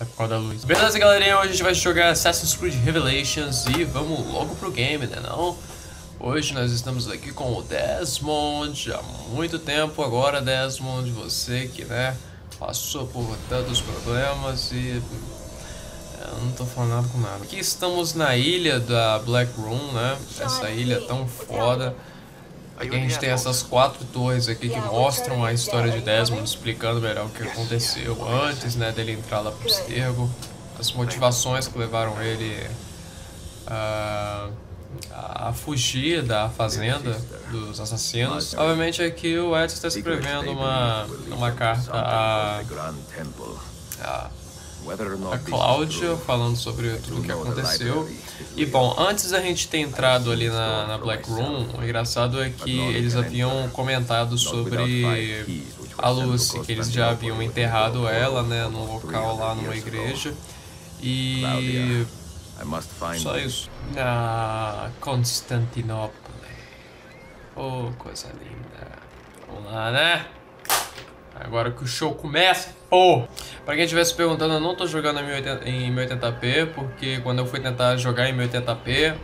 Tá por causa da luz. Beleza, galerinha, hoje a gente vai jogar Assassin's Creed Revelations e vamos logo pro game, né não? Hoje nós estamos aqui com o Desmond, há muito tempo agora, Desmond, você que, né, passou por tantos problemas e... eu não tô falando nada com nada. Aqui estamos na ilha da Black Room, né, essa ilha tão foda. Aqui a gente tem essas quatro torres aqui que mostram a história de Desmond, explicando melhor o que aconteceu antes, né, dele entrar lá pro Estergo, as motivações que levaram ele a fugir da fazenda dos assassinos. Obviamente aqui o Edson está escrevendo uma carta a Cláudia, falando sobre tudo o que aconteceu. E bom, antes da gente ter entrado ali na Black Room, o engraçado é que eles haviam comentado sobre a Lucy, que eles já haviam enterrado ela, né, num local lá numa igreja. E... só isso. Na Constantinopla. Oh, coisa linda. Vamos lá, né? Agora que o show começa, pô! Pra quem estiver se perguntando, eu não tô jogando em 1080p, porque quando eu fui tentar jogar em 1080p,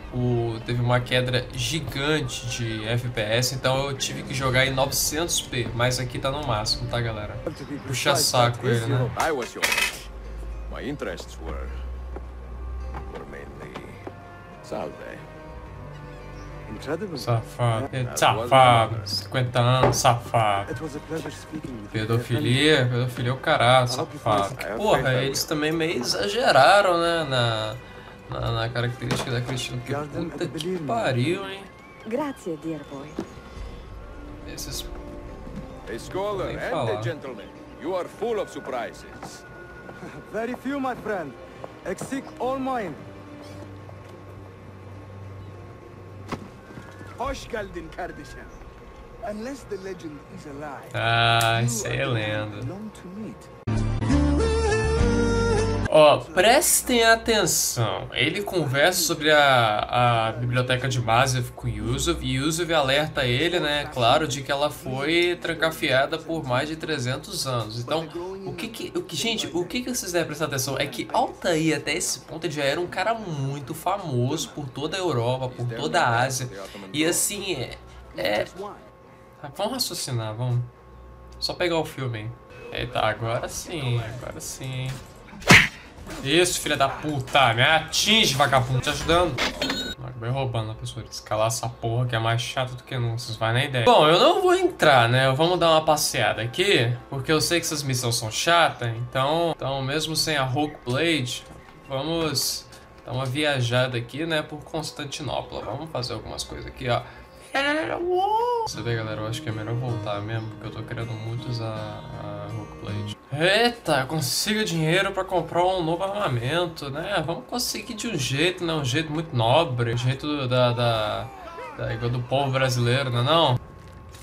teve uma queda gigante de FPS, então eu tive que jogar em 900p, mas aqui tá no máximo, tá, galera? Puxa saco ele, né? My interests were mainly Saudi. Safado, safado, 50 anos, safado. Pedofilia, pedofilia é o caralho, safado. Porra, eles também meio exageraram, né, na característica da Cristina. Que puta que pariu, hein? Esses... nem falar. Very few, my friend. Except all mine. Ah, isso aí é lenda. Ó, prestem atenção. Ele conversa sobre a biblioteca de Masyaf com Yusuf. E Yusuf alerta ele, né, claro, de que ela foi trancafiada por mais de 300 anos. Então, o que vocês devem prestar atenção é que Altair, até esse ponto, ele já era um cara muito famoso por toda a Europa, por toda a Ásia. E assim, vamos raciocinar, vamos. Só pegar o filme, hein. Eita, agora sim, agora sim. Isso, filha da puta, me atinge, vagabundo, te ajudando. Acabei roubando a pessoa, escalar essa porra que é mais chata do que não, vocês vai nem ideia. Bom, eu não vou entrar, né, vamos dar uma passeada aqui, porque eu sei que essas missões são chatas, então mesmo sem a Rogue Blade, vamos dar uma viajada aqui, né, por Constantinopla. Vamos fazer algumas coisas aqui, ó. Você vê, galera, eu acho que é melhor voltar mesmo, porque eu tô querendo muito usar a Rogue Blade. Eita, consiga dinheiro pra comprar um novo armamento, né? Vamos conseguir de um jeito, né? Um jeito muito nobre, um jeito igual do povo brasileiro, não é não?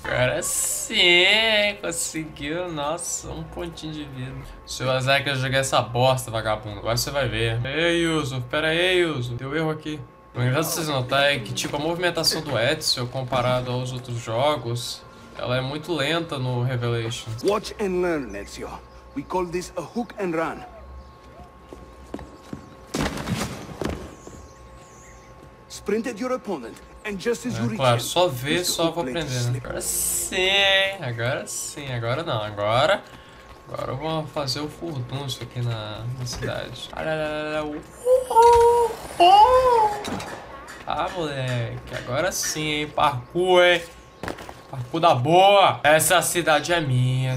Cara, sim, conseguiu, nossa, um pontinho de vida. Seu azar que eu joguei essa bosta, vagabundo, agora você vai ver. Ei, Yusuf, pera aí, Yusuf, deu erro aqui. O engraçado de vocês notarem é que, tipo, a movimentação do Ezio, comparado aos outros jogos, ela é muito lenta no Revelation. Watch and learn, Ezio. We call this a hook and run. Sprinted your opponent and just as you reach. Claro, só ver, só vou aprendendo. Agora sim, agora sim, agora não, agora. Agora eu vou fazer o furdunço aqui na cidade. Ah, moleque, agora sim, hein? Parkour, hein? Parkour da boa! Essa cidade é minha,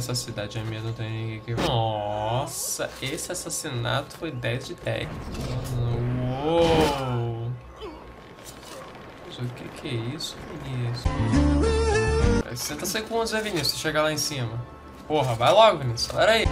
não tem ninguém aqui. Nossa, esse assassinato foi 10 de 10. Uou! Mas o que é isso, Vinícius? 60 segundos, né, Vinícius? Você chegar lá em cima. Porra, vai logo, Vinícius. Pera aí.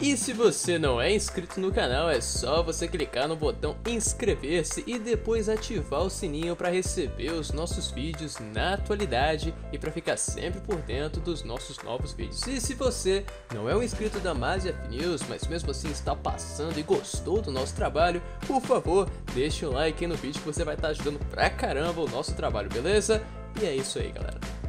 E E se você não é inscrito no canal, é só você clicar no botão inscrever-se e depois ativar o sininho para receber os nossos vídeos na atualidade e para ficar sempre por dentro dos nossos novos vídeos. E se você não é um inscrito da Masyaf News, mas mesmo assim está passando e gostou do nosso trabalho, por favor, deixe um like aí no vídeo que você vai estar ajudando pra caramba o nosso trabalho, beleza? E é isso aí, galera.